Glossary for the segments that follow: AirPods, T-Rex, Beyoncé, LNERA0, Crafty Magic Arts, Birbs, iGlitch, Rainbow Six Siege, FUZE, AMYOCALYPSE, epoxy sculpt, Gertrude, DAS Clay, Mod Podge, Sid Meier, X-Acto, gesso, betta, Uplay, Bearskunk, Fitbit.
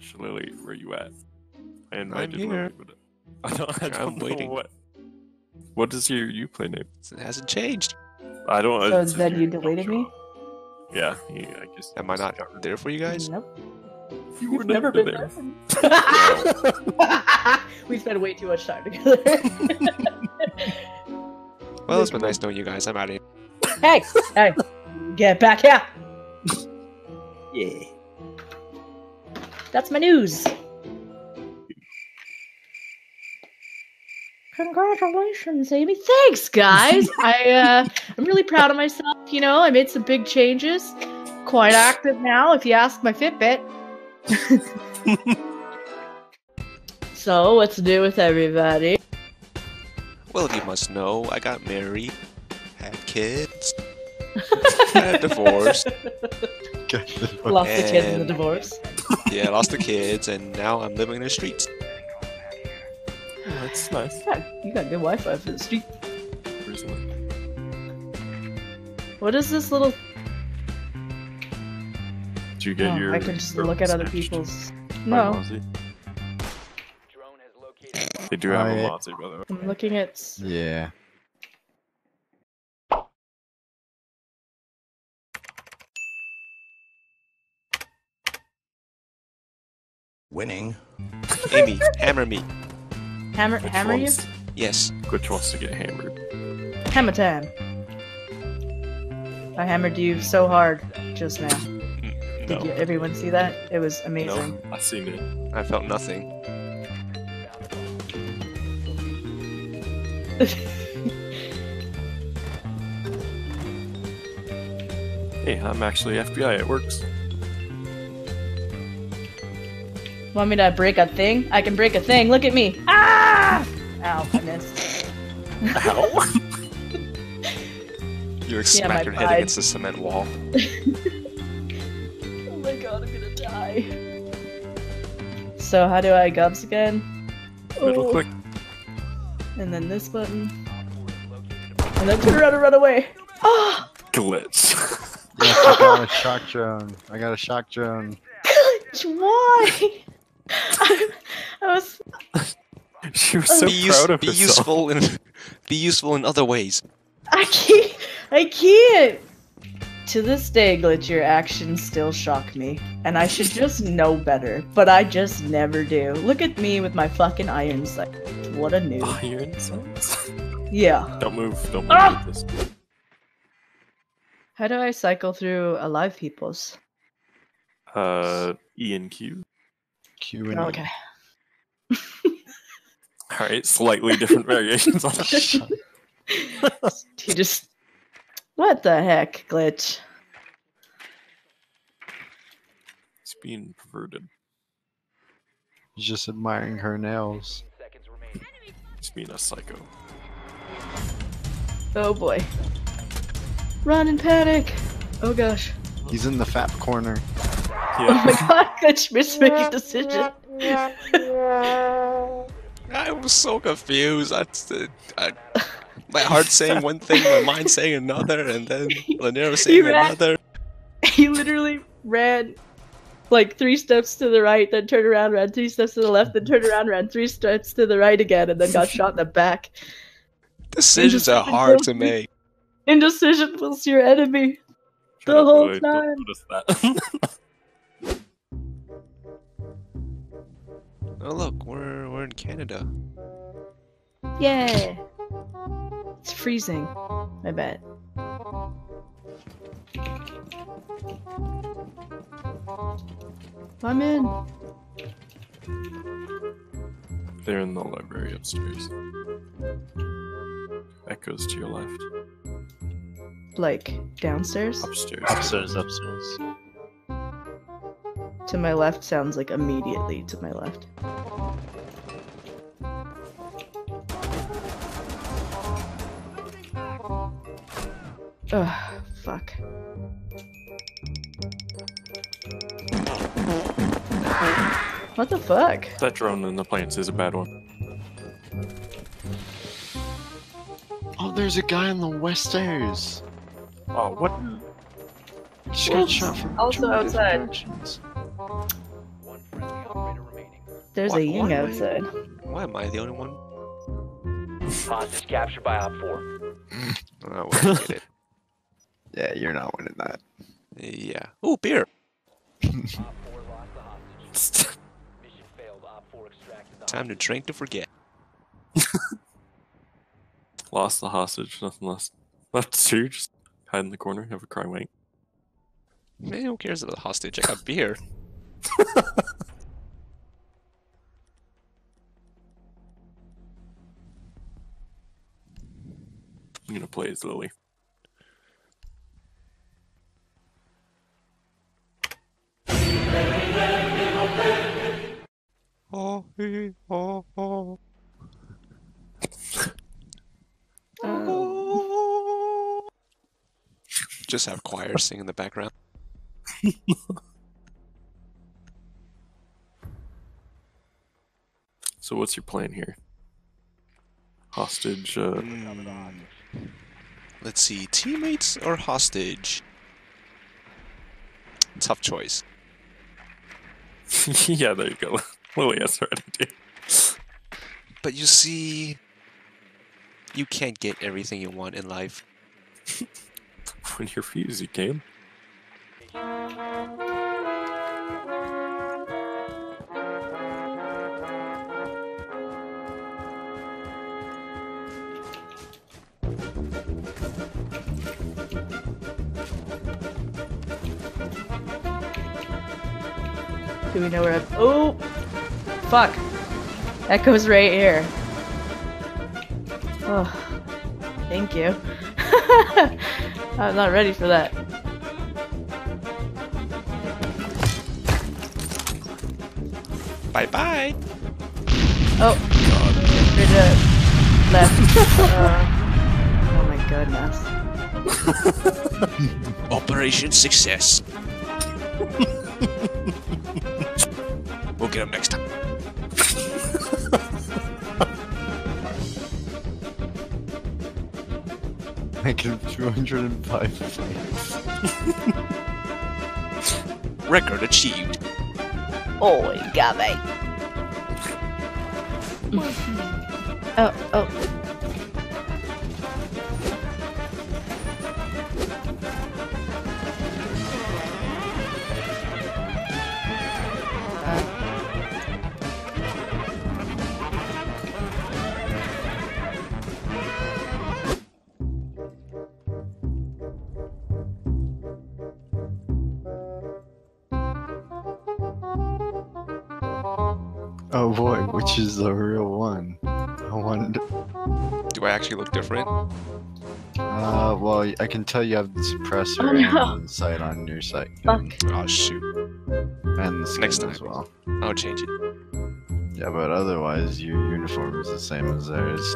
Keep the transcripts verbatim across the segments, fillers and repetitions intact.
Glitch, Lily, where you at? I invited I'm here. Lily, but I don't, I don't I'm know waiting. What, what is your Uplay name? It hasn't changed. I don't. So it's then you deleted me? Yeah, yeah, I guess. Am I not there for you guys? Nope. You were never, never been there. there. We spent way too much time together. Well, it's been nice knowing you guys. I'm out of here. Hey! Hey! Get back here! Yeah. That's my news. Congratulations, Amy. Thanks, guys. I uh, I'm really proud of myself. You know, I made some big changes. Quite active now, if you ask my Fitbit. So, what's new with everybody? Well, you must know, I got married, had kids, had a divorce. Lost and, the kids in the divorce. Yeah, lost the kids, and now I'm living in the streets. Oh, that's nice. Yeah, you got good Wi-Fi for the street. What is this little... Did you get oh, your... I can just look at other people's... No. They do have I, a Monty, by the way. I'm looking at... Yeah. Winning. Amy, hammer me. Hammer, Which hammer ones? you? Yes. Which wants to get hammered? Hammer time. I hammered you so hard just now. No. Did you, everyone see that? It was amazing. No, I seen it. I felt nothing. Hey, I'm actually F B I. It works. Want me to break a thing? I can break a thing. Look at me. Ah! Ow, I missed. Ow? You smacked yeah, your pride. head against the cement wall. Oh my god, I'm gonna die. So how do I gobs again? Middle oh. click. And then this button. And then turn around and run away. Oh! Glitch. Yes, I got a shock drone. I got a shock drone. Glitch, why? I, I was. She was so be proud of be herself. Useful in, be useful in other ways. I can't. I can't. To this day, Glitch, your actions still shock me, and I should just know better, but I just never do. Look at me with my fucking iron sight. What a noob. Iron sights? Yeah. Don't move. Don't move. Ah! With this. How do I cycle through alive peoples? Uh, E and Q. Q and oh, okay. All right, slightly different variations on that. He just... What the heck, Glitch? It's being perverted. He's just admiring her nails. He's being a psycho. Oh boy. Run and panic! Oh gosh. He's in the fat corner. Yeah. Oh my god, Glitch missed making a decision. I was so confused. I, I, my heart saying one thing, my mind saying another, and then L N E R A zero saying ran, another. He literally ran like three steps to the right, then turned around, ran three steps to the left, then turned around, ran three steps to the right again, and then got shot in the back. Decisions Indecision are hard to make. Indecision was your enemy Shut the whole away. time. Don't notice that. Oh look, we're we're in Canada. Yeah, it's freezing. I bet. I'm in. They're in the library upstairs. Echoes to your left. Like downstairs? Upstairs. Upstairs. Upstairs. To my left sounds like immediately to my left. Ugh, fuck. What the fuck? That drone in the plants is a bad one. Oh, there's a guy on the west stairs. Oh, what? She got shot from two different directions. There's why, a ying outside. I, why am I the only one? Hostage captured by Op four. Oh, well, I get it. Yeah, you're not winning that. Yeah. Ooh, beer! Op four lost the hostage. Mission failed. Op four extracted the hostage. Time to drink to forget. Lost the hostage, nothing less. Left two, just hide in the corner, have a cry wank. Man, who cares about the hostage? I got beer. I'm gonna play as Lily. Oh, he, oh, oh. um. Just have choir sing in the background. So what's your plan here? Hostage, uh... Mm. Let's see, teammates or hostage? Tough choice. Yeah, there you go. Lily has her idea. But you see... You can't get everything you want in life. When you're FUZE, you can. Do we know where I'm- Oh! Fuck! That goes right here. Oh. Thank you. I'm not ready for that. Bye-bye! Oh. God. We're the left. uh, oh my goodness. Operation success. We'll get him next time. I give two hundred five fights. Record achieved. Oh, you got me. Oh, oh. Oh boy, which is the real one? I wonder... Do I actually look different? Uh, well, I can tell you have the suppressor oh, no. and the sight on your sight. Fuck. Oh shoot. And the skin Next time. as well. I'll change it. Yeah, but otherwise your uniform is the same as theirs.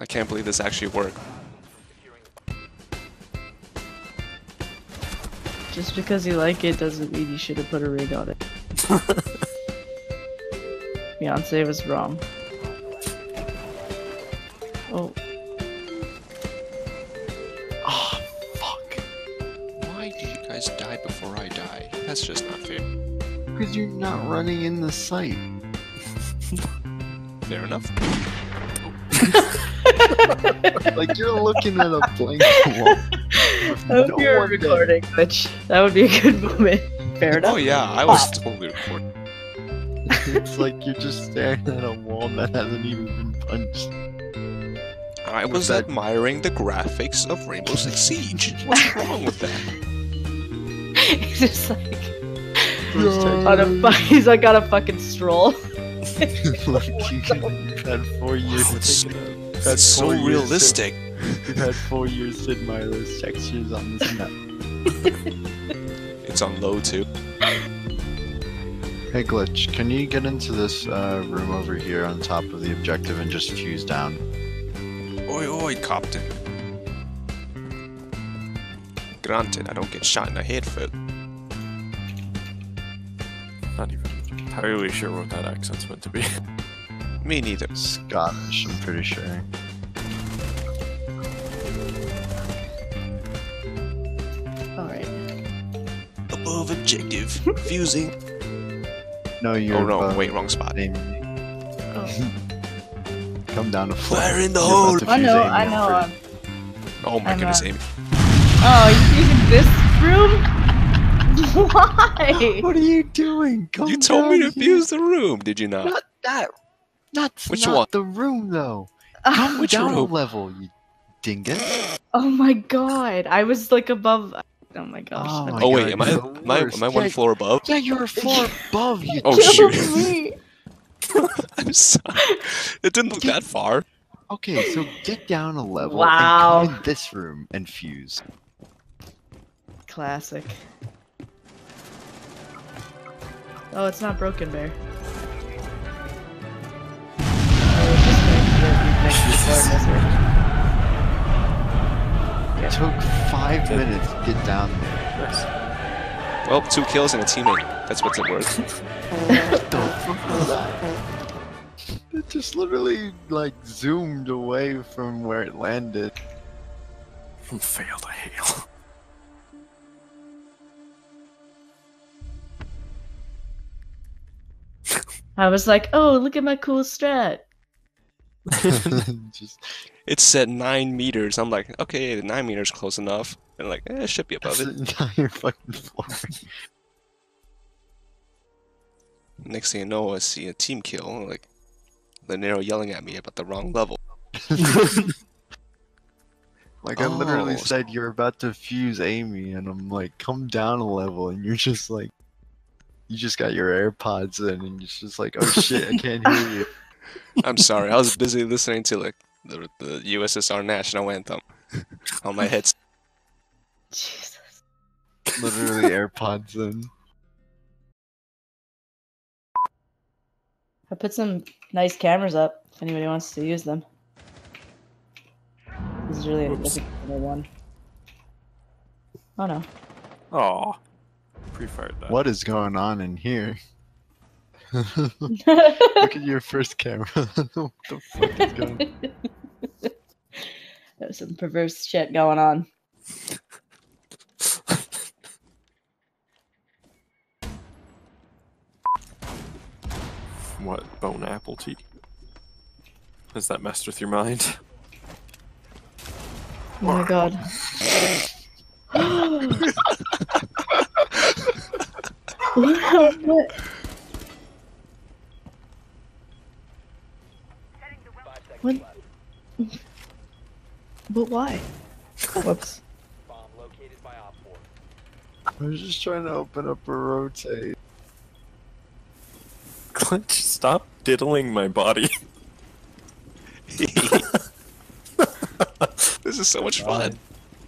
I can't believe this actually worked. Just because you like it doesn't mean you should have put a ring on it. Beyoncé was wrong. Oh. Ah, oh, fuck. Why do you guys die before I die? That's just not fair. Because you're not running in the sight. Fair enough. Like, you're looking at a blank wall. I hope you're recording, which that would be a good moment. Fair enough. Oh yeah, I was totally recording. It's like you're just staring at a wall that hasn't even been punched. I was admiring the graphics of Rainbow Six Siege. What's wrong with that? He's just like... On a, he's like on a fucking stroll. You've had four years. Wow, it's so, had so four realistic. Years, you've had four years Sid Meier's textures on this map. It's on low too. Hey Glitch, can you get into this uh, room over here on top of the objective and just fuse down? Oi oi, Copton. Granted, I don't get shot in the head for it. Not even entirely sure what that accent's meant to be. Me neither. Scottish, I'm pretty sure. Alright. Above objective, fusing. No, you're. Oh no! Wait, wrong spot. Oh. Come down the floor. Fire in the you're hole. I know, I know. I'm, oh my I'm goodness, a... Amy. Oh, you in this room? Why? What are you doing? Come you told me to fuse the room, did you not? Not that. That's which not one? The room, though. Come which down room? Level, you dingus. Oh my god! I was like above. Oh my gosh. Oh, my oh wait, am I, am I am I one yeah, floor above? Yeah, you're a floor above, you oh, killed shoot. Me! I'm sorry. It didn't look get, that far. Okay, so get down a level wow. and come in this room and fuse. Classic. Oh, it's not broken, Bear. Oh, it took five minutes to get down there. Well, two kills and a teammate. That's what's it worth. What the fuck was that? It just literally, like, zoomed away from where it landed. Failed a hail. I was like, oh, look at my cool strat. Just... It said nine meters. I'm like, okay, nine meters close enough. And like, eh, it should be above that's it. The entire fucking floor. Next thing you know, I see a team kill. Like, L N E R A zero yelling at me about the wrong level. Like, oh. I literally said you're about to fuse Amy, and I'm like, come down a level, and you're just like, you just got your AirPods in, and you're just like, oh shit, I can't hear you. I'm sorry, I was busy listening to like the, the U S S R national anthem on my head. Jesus. Literally AirPods in. I put some nice cameras up if anybody wants to use them. This is really oops. A difficult one. Oh no. Aw. Pre-fired that. What is going on in here? Look at your first camera. What the fuck is going on? There's some perverse shit going on. What bone apple tea? Has that messed with your mind? Oh my god. What? What? What? But why? Whoops. I was just trying to open up a rotate. Glitch, stop diddling my body. This is so much fun.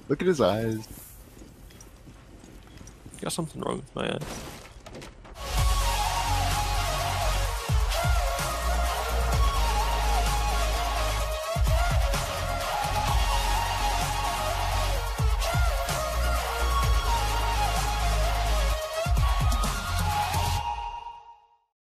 Look at his eyes. Got something wrong with my eyes.